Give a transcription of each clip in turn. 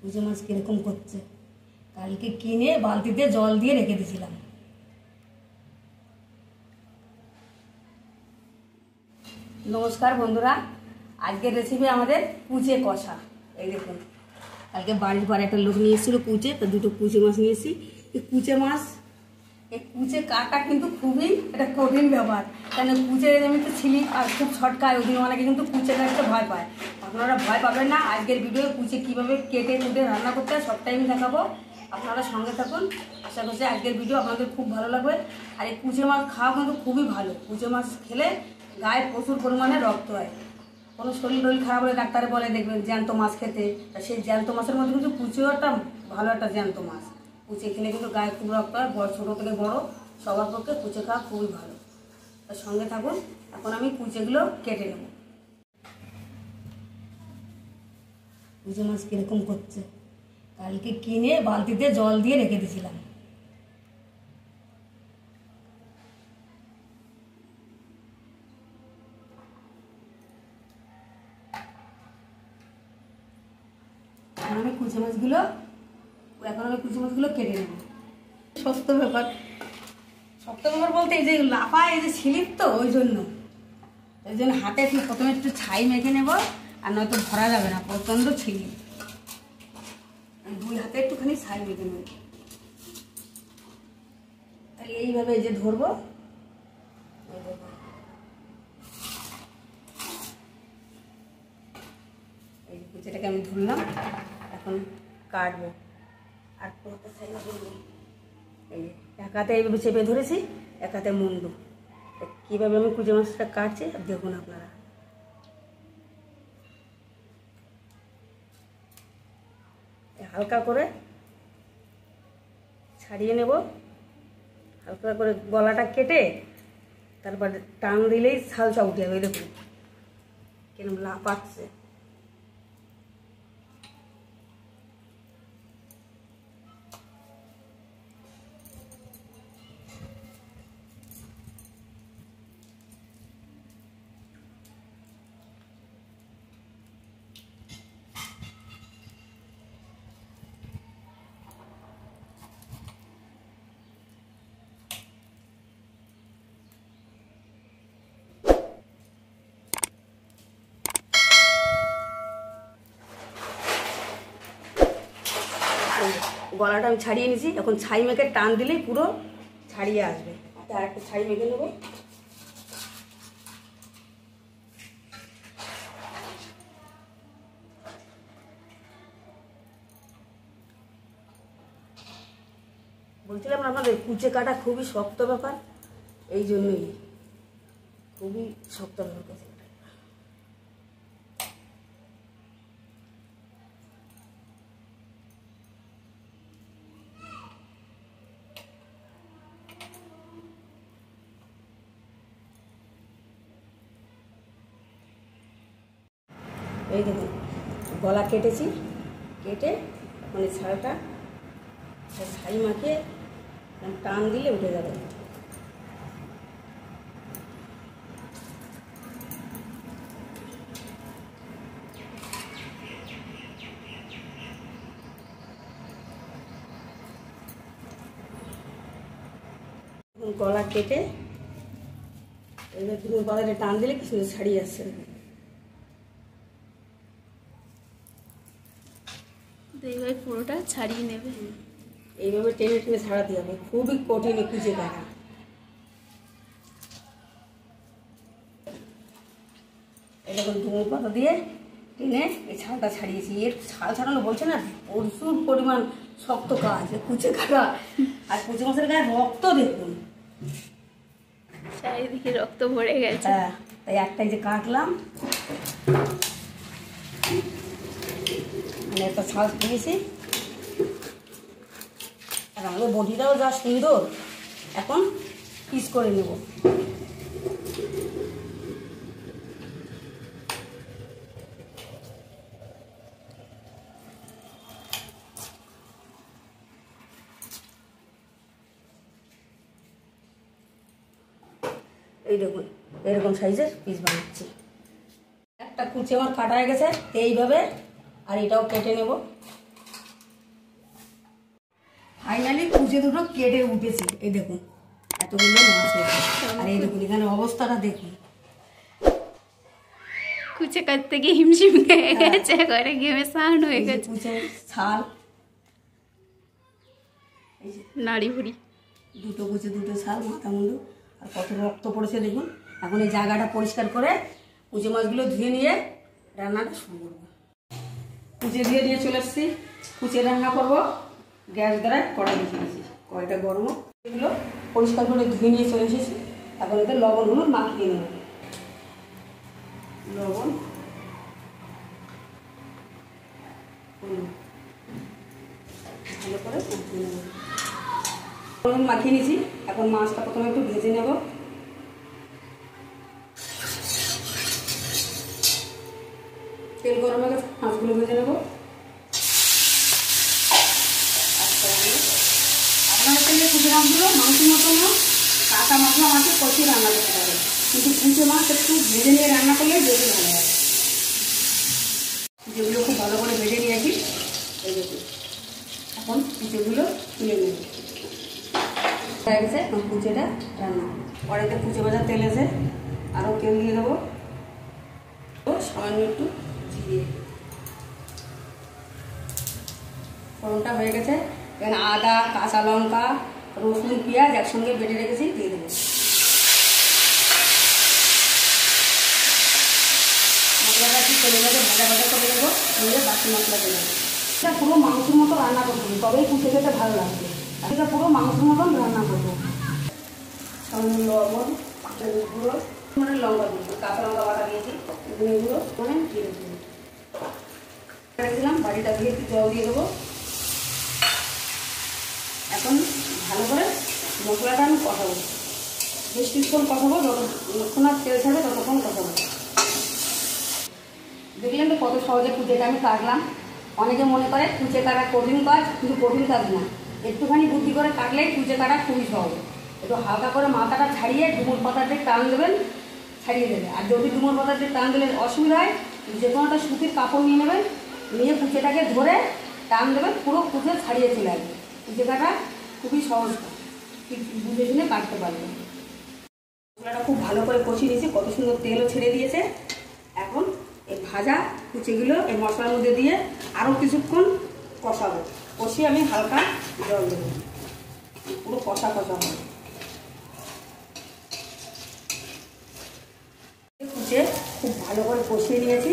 পুঁচে মাছ কীরকম করছে। কালকে কিনে বালতিতে জল দিয়ে রেখে দিয়েছিলাম। নমস্কার বন্ধুরা, আজকের রেসিপি আমাদের পুঁচে কষা। এই দেখুন, কালকে বাড়ির পরে একটা লোক নিয়ে এসেছিলো পুঁচে, তো দুটো পুঁচে মাছ নিয়ে এসেছি। এই পুঁচে মাছ, এই কুঁচে কাটা কিন্তু খুবই একটা কঠিন ব্যাপার, কেন কুঁচে জমিতে ছিলি আর খুব ছটকায়। ওদিন অনেকে কিন্তু কুঁচে কাটতে ভয় পায়, আপনারা ভয় পাবেন না। আজকের ভিডিও কুঁচে কীভাবে কেটে কুটে রান্না করতে হয় সবটাই আমি দেখাবো, আপনারা সঙ্গে থাকুন। আশা করছি আজকের ভিডিও আপনাদের খুব ভালো লাগবে। আর এই কুঁচে মাছ খাওয়া কিন্তু খুবই ভালো। কুঁচে মাছ খেলে গায়ে প্রচুর পরিমাণে রক্ত হয়। কোনো শরীর টরীর খারাপ হলে ডাক্তারে বলে দেখবেন জ্যান্ত মাছ খেতে, আর সেই জ্যান্ত মাছের মধ্যে কিন্তু কুঁচেও একটা ভালো একটা জ্যান্ত মাছ। কুঁচে খেলে কিন্তু গায়ে খুব রক্ত হয়, ছোটো থেকে বড়ো সবার পক্ষে কুঁচে খাওয়া খুবই ভালো। তার সঙ্গে থাকুন। এখন আমি কুঁচেগুলো কেটে নেব। কুঁচে মাছ কীরকম করছে। কালকে কিনে বালতিতে জল দিয়ে রেখে দিয়েছিলাম। আমি কুঁচে মাছগুলো কেটে নেব। শক্ত ব্যাপার বলতে এই যে লাফায়, এই যে ছিলিপ, তো ওই জন্য হাতে একটু প্রথমে একটু ছাই মেখে নেব, আর নয়তো ভরা যাবে না, প্রচণ্ড ছিলিপ। দুই হাতে একটুখানি ছাই মেখে নেব, তাহলে এইভাবে এই যে ধরবো, এই কুঁচেটাকে আমি ধরলাম। এখন কাটবো, আর এক হাতে এইভাবে চেপে ধরেছি, এক হাতে মুন্ডু। কীভাবে আমি কুঁচে মাছটা কাটছি দেখুন আপনারা। হালকা করে ছাড়িয়ে নেব, হালকা করে গলাটা কেটে তারপর টান দিলেই ছালটা উঠে যাবে। দেখুন কিরকম লাফাচ্ছে। গলাটা আমি ছাড়িয়ে নিয়েছি, এখন ছাই মেখে টান দিলেই পুরো ছাড়িয়ে আসবে। আর একটু ছাই মেখে নেব। বলছিলাম আপনাদের কুঁচে কাটা খুবই শক্ত ব্যাপার, এই জন্যই খুবই শক্ত ব্যাপার। এই দেখুন গলা কেটেছি, কেটে মানে ছালটা ছাই মাখিয়ে টান দিলে উঠে যাবে। গলা কেটে দুপুর বাজারে টান দিলে কিছু ছাড়িয়ে আসছে। এইভাবে পুরোটা ছাড়িয়ে নেবে, এইভাবে টেনে টেনে ছাড়াতে হবে। খুবই কঠিন কুঁচে কাটা। এরকম ধুমুর পাতা দিয়ে টেনে এই ছালটা ছাড়িয়েছি। এর ছাল ছাড়ানো বলছে না, প্রচুর পরিমাণ শক্ত কাজ কুঁচে কাটা। আর কুঁচে মাছের গায়ে রক্ত দেখুন, চারিদিকে রক্ত ভরে গেছে। তাই একটাই যে কাটলাম, একটা ছাল দিয়েছি। আর আমাদের বটিটাও যা সুন্দর। এখন পিস করে নেব। এই দেখুন এরকম সাইজের পিস বানাচ্ছি। একটা কুঁচে আমার কাটা হয়ে গেছে এইভাবে, আর এটাও কেটে নেব। ফাইনালি কুচে দুটো কেটে উঠেছে, এই দেখুন এতগুলো মাছ। আর এই দেখুন এখানে অবস্থাটা দেখুন, কুচে কাটতে গিয়ে হিমশিম খেয়ে গেছে, ঘরে গেমে সাউন্ড হয়ে গেছে। কুচে ছাল নাড়ি ভুড়ি দুটো কুচে দুটো ছাল মাথা মুন্ডু আর কত রক্ত পড়েছে দেখুন। এখন এই জায়গাটা পরিষ্কার করে কুচে মাছগুলো ধুয়ে নিয়ে রান্নাটা শুরু করবো। কুচে ধুয়ে নিয়ে চলে এসছি, কুচে রান্না করবো। গ্যাস দ্বারা কড়াই বসিয়ে দিয়েছি, কড়াইটা গরম, এগুলো পরিষ্কার করে ধুয়ে নিয়ে চলে এসেছি। এখন এতে লবণ হলুদ মাখিয়ে নেব, লবণ ভালো করে মাখিয়ে নেব। লবণ মাখিয়ে নিয়েছি, এখন মাছটা প্রথমে একটু ভেজে নেব। তেল গরম হলে মাছগুলো ভেজে নেব। আপনার তেলে কুচে মাছগুলো মাংসের মতো না, কাঁচা মাছগুলো আমাকে কষিয়ে রান্না করতে হবে, কিন্তু কুচে মাছ একটু ভেজে নিয়ে রান্না করলে বেশি ভালো হয়। কুচেগুলো খুব ভালো করে ভেজে নিয়ে আসি, এখন কুচেগুলো তুলে নিয়ে গেছে। এখন কুচেটা রান্না কড়াইতে কুচে ভাজার তেল আছে, আরও তেল দিয়ে দেবো, সামান্য একটু জিরিয়ে। ফোড়নটা হয়ে গেছে, এখানে আদা কাঁচা লঙ্কা রসুন পেঁয়াজ একসঙ্গে বেটে রেখেছি দিয়ে দেবো। মশলাটা একটু তেলের মধ্যে ভাজা ভাজা করে দেবো, দিয়ে বাকি মশলা দিয়ে দেবো। এটা পুরো মাংসের মতো রান্না করবো, তবেই কুচে খেতে ভালো লাগবে। এটা পুরো মাংসের মতন রান্না করবো। সামান্য লবণ গুঁড়ো মানে লঙ্কা দিয়েছি, কাঁচা লঙ্কা বাটা দিয়েছি, গুঁড়ো মানে দিয়ে দেবো। রেখেছিলাম বাড়িটা দিয়ে একটু জল দিয়ে দেবো। এখন ভালো করে মশলাটা আমি কষাবো, বেশ কিছুক্ষণ কষাবো, যতক্ষণ আর তেল ছাড়বে ততক্ষণ কষাবো। দেখলেন তো কত সহজে কুচেটা আমি কাটলাম। অনেকে মনে করে কুচে কাটা কঠিন কাজ, কিন্তু কঠিন কাজ না, একটুখানি বুদ্ধি করে কাটলে কুচে কাটা খুবই সহজ। একটু হালকা করে মাথাটা ছাড়িয়ে ডুমুর পাতাতে টান দেবেন, ছাড়িয়ে দেবে। আর যদি ডুমুর পাতাতে টান দিলে অসুবিধা হয়, যে কোনো একটা সুতির কাপড় নিয়ে নেবেন, নিয়ে কুচেটাকে ধরে টান দেবেন, পুরো কুচে ছাড়িয়ে চলে আসবে। কুচে কাটা খুবই সহজ, বুঝে শুনে কাটতে পারবেন। মশলাটা খুব ভালো করে কষিয়ে নিয়েছি, কত সুন্দর তেলও ছেড়ে দিয়েছে। এখন এই ভাজা কুচেগুলো এই মশলার মধ্যে দিয়ে আরও কিছুক্ষণ কষাবো, কষিয়ে আমি হালকা জল দেবো, পুরো কষা কষা হবে। কুচে খুব ভালো করে কষিয়ে নিয়েছি,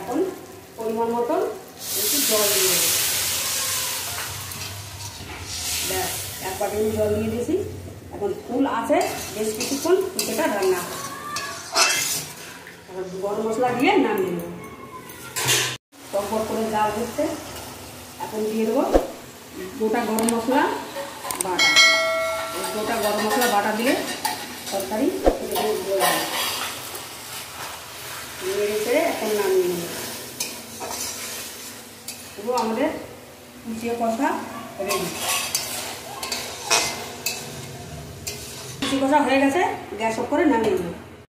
এখন পরিমাণ মতন একটু জল দিয়ে দেবো। এক বাটি জল দিয়ে দিয়েছি, এখন ফুল আছে, বেশ কিছুক্ষণ কুচেটা রান্না হবে। এখন গরম মশলা দিয়ে নামিয়ে নেব, টকবক করে জাল হচ্ছে। এখন দিয়ে দেবো গোটা গরম মশলা বাটা, গোটা গরম মশলা বাটা দিয়ে তরকারি নেড়ে চেড়ে এখন নামিয়ে নেব। পুরো আমাদের কুচিয়ে কষা রেডি। কুচি কষা হয়ে গেছে, গ্যাস অফ করে নামিয়ে নেব।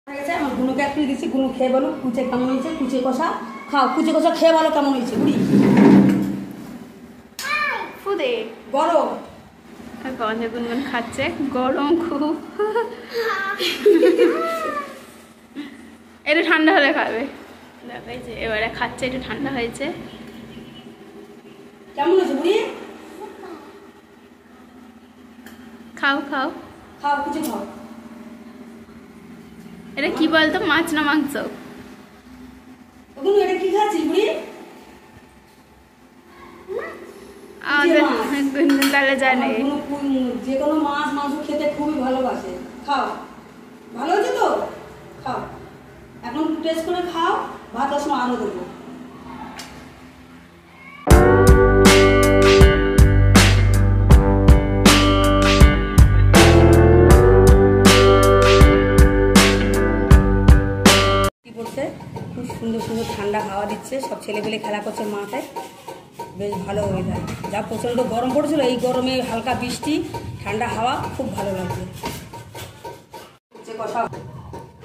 হয়ে গেছে, আমার গুনুকে একটু দিচ্ছি, গুনু খেয়ে বলো কুচে কেমন হয়েছে। কুচে কষা খাও, কুচে কষা খেয়ে বলো কেমন হয়েছে। বুড়ি ফুদে গরম গন্ধে গুনগুন খাচ্ছে, গরম খুব। এটা ঠান্ডা হলে খাবে, এবারে খাচ্ছে, একটু ঠান্ডা হয়েছে। কেমন আছে বুড়ি? খাও খাও খাও, কিছু খাও। এটা কি বলতো, মাছ না মাংস? এটা কি খাচ্ছিস বুড়ি? যে কোনো মাছ মাংস খেতে খুবই ভালোবাসে, খাও। ভালো আছে তো? খাও, এখন টেস্ট করে খাও, ভাতের সময় আরো দেবো। কি বলছে, খুব সুন্দর সুন্দর ঠান্ডা হাওয়া দিচ্ছে, সব ছেলেপেলে খেলা করছে মাঠে, বেশ ভালো ওয়েদার। যা প্রচণ্ড গরম পড়েছিল, এই গরমে হালকা বৃষ্টি ঠান্ডা হাওয়া খুব ভালো লাগছে। কথা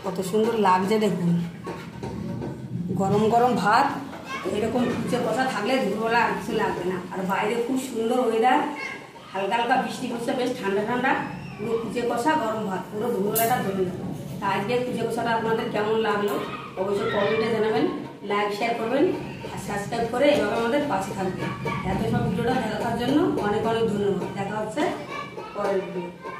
কত সুন্দর লাগছে দেখুন, গরম গরম ভাত, এরকম কুচে কষা থাকলে দুপুরবেলা আর কিছু লাগবে না। আর বাইরে খুব সুন্দর ওয়েদার, হালকা হালকা বৃষ্টি হচ্ছে, বেশ ঠান্ডা ঠান্ডা পুরো কুচে কষা গরম ভাত, পুরো দুপুরবেলাটা ধরে নেব। তা আজকে কুচে কষাটা আপনাদের কেমন লাগলো অবশ্যই কমেন্টে জানাবেন, লাইক শেয়ার করবেন আর সাবস্ক্রাইব করে এভাবে আমাদের পাশে থাকবেন। এত সব ভিডিওটা দেখার জন্য অনেক অনেক ধন্যবাদ। দেখা হচ্ছে পরের ভিডিও।